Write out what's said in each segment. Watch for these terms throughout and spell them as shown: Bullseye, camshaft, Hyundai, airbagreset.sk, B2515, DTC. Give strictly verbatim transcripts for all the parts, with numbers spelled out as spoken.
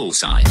Bullseye.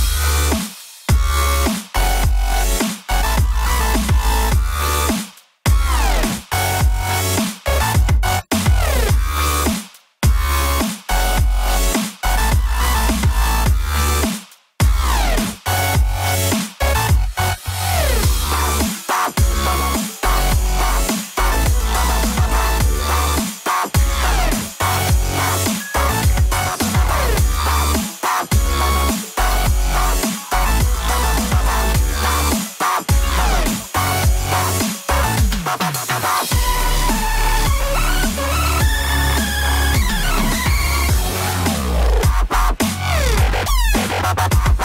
Bye.